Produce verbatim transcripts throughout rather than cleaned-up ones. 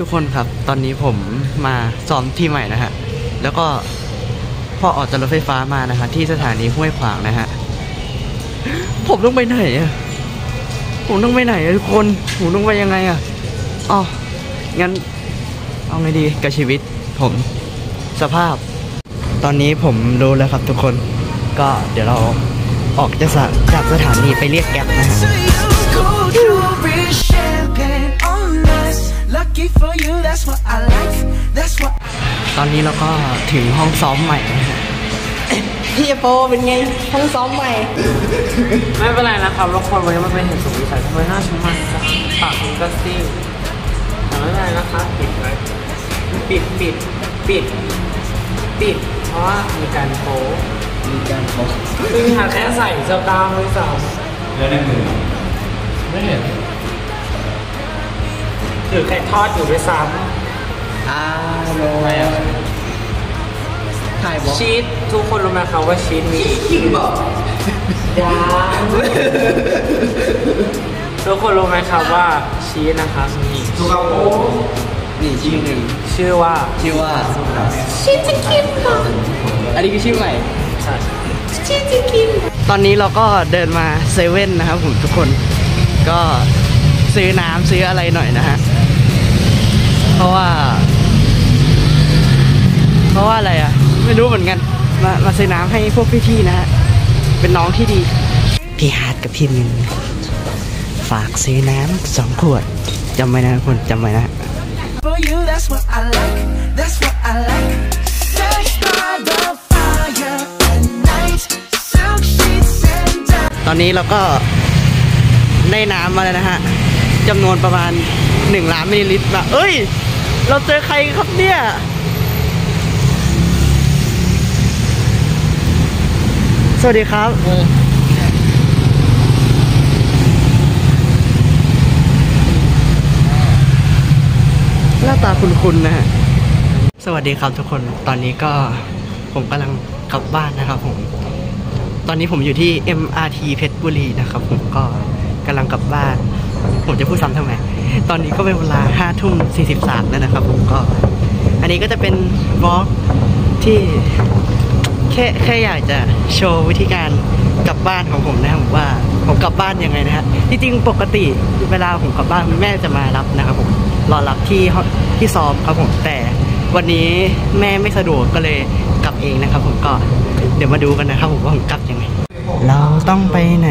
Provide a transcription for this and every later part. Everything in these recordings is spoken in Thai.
ทุกคนครับตอนนี้ผมมาซ้อมที่ใหม่นะฮะแล้วก็พอออกจากรถไฟฟ้ามานะฮะที่สถานีห้วยขวางนะฮะผมต้องไปไหนอะผมต้องไปไหนอะทุกคนผมต้องไปยังไงอะอ๋องั้นเอาไงดีกับชีวิตผมสภาพตอนนี้ผมรู้แล้วครับทุกคนก็เดี๋ยวเราออกจากจากสถานีไปเรียกแก๊ปนะฮะตอนนี้เราก็ถึงห้องซ้อมใหม่พี่โปเป็นไงห้องซ้อมใหม่ไม่เป็นไรนะครับทุกคนวันนี้มันเป็นเหตุสุดวิสัยไม่น่าชุ่มมันจ้ะปากมันก็ซีดแต่ไม่เป็นไรนะครับปิดเลยปิดปิดปิดปิดเพราะว่ามีการโปมีการโปคือหาแค่ใส่เสื้อกล้ามไว้สาวแล้วในมือไม่เห็นถือไก่ทอดอยู่ด้วยซ้ำอ้าวโล่ถ่ายบอชีสทุกคนรู้ไหมครับว่าชีสมีกี่บอกดาทุกคนรู้ไหมครับว่าชีสนะครับมีทุกคนนี่ชื่อหนึ่งชื่อว่าชื่อว่าชีสจะกินค่ะอันนี้คือชื่อใหม่ใช่ชีสจะกินตอนนี้เราก็เดินมาเซเว่นนะครับผมทุกคนก็ซื้อน้ำซื้ออะไรหน่อยนะฮะเพราะว่าเพราะว่าอะไรอ่ะไม่รู้เหมือนกันมามาซื้อน้ำให้พวกพี่ๆนะฮะเป็นน้องที่ดีพี่ฮาร์ดกับพี่มินฝากซื้อน้ำสองขวดจำไว้นะคนจำไว้นะตอนนี้เราก็ได้น้ำมาแล้วนะฮะจำนวนประมาณหนึ่งล้านมิลลิลิตรนะเอ้ยเราเจอใครครับเนี่ยสวัสดีครับหน้าตาคุ้นๆนะฮะสวัสดีครับทุกคนตอนนี้ก็ผมกำลังกลับบ้านนะครับผมตอนนี้ผมอยู่ที่ เอ็ม อาร์ ที เพชรบุรีนะครับผมก็กำลังกลับบ้านผมจะพูดซ้ำทำไมตอนนี้ก็เป็นเวลาห้าทุ่มสี่สิบสามแล้วนะครับผมก็อันนี้ก็จะเป็นบล็อกที่แค่แค่อยากจะโชว์วิธีการกลับบ้านของผมนะผมว่าผมกลับบ้านยังไงนะฮะจริงๆปกติเวลาผมกลับบ้านแม่จะมารับนะครับผมรอรับที่ที่ซ้อมครับผมแต่วันนี้แม่ไม่สะดวกก็เลยกลับเองนะครับผมก็เดี๋ยวมาดูกันนะครับผมว่าผมกลับยังไงเราต้องไปไหน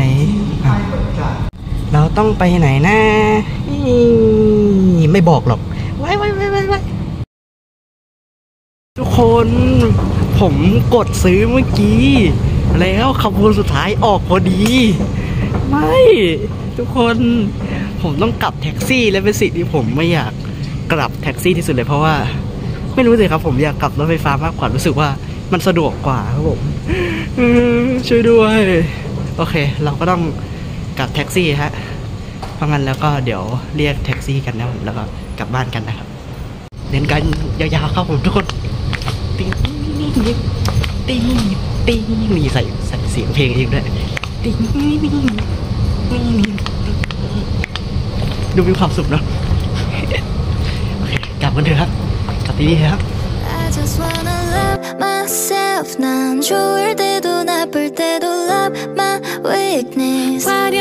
เราต้องไปไหนนะไม่บอกหรอกไว้ไว้ไว้ไว้ไว้ทุกคนผมกดซื้อเมื่อกี้แล้วขบวนสุดท้ายออกพอดีไม่ทุกคนผมต้องกลับแท็กซี่และเป็นสิ่งที่ผมไม่อยากกลับแท็กซี่ที่สุดเลยเพราะว่าไม่รู้สิครับผมอยากกลับรถไฟฟ้ามากกว่ารู้สึกว่ามันสะดวกกว่าครับผมช่วยด้วยโอเคเราก็ต้องกับแท็กซี่ฮะเพราะงั้นแล้วก็เดี๋ยวเรียกแท็กซี่กันนะผมแล้วก็กลับบ้านกันนะครับเดินกันยาวๆครับผมทุกคนติ๊งนี่ติ๊งติ๊งติ๊งมีใส่ใส่เสียงเพลงอีกด้วยติ๊งนี่นี่นี่ดูมีความสุขเนาะโอเคกลับกันเถอะครับกลับที่นี่ครับ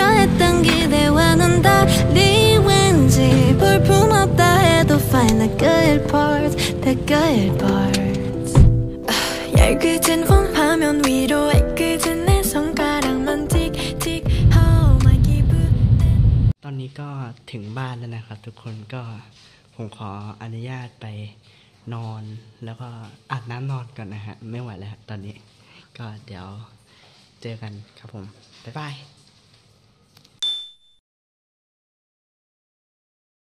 화려했던 기대와는 달리 왠지 볼품없다 해도 fine like a airport like a airport 얇게진 웜하면 위로 애꿎은 내 손가락만 틱틱 How my 기분 ตอนนี้ก็ถึงบ้านแล้วนะครับทุกคนก็ผมขออนุญาตไปนอนแล้วก็อาบน้ำนอนก่อนนะฮะไม่ไหวแล้วตอนนี้ก็เดี๋ยวเจอกันครับผมบ๊ายบาย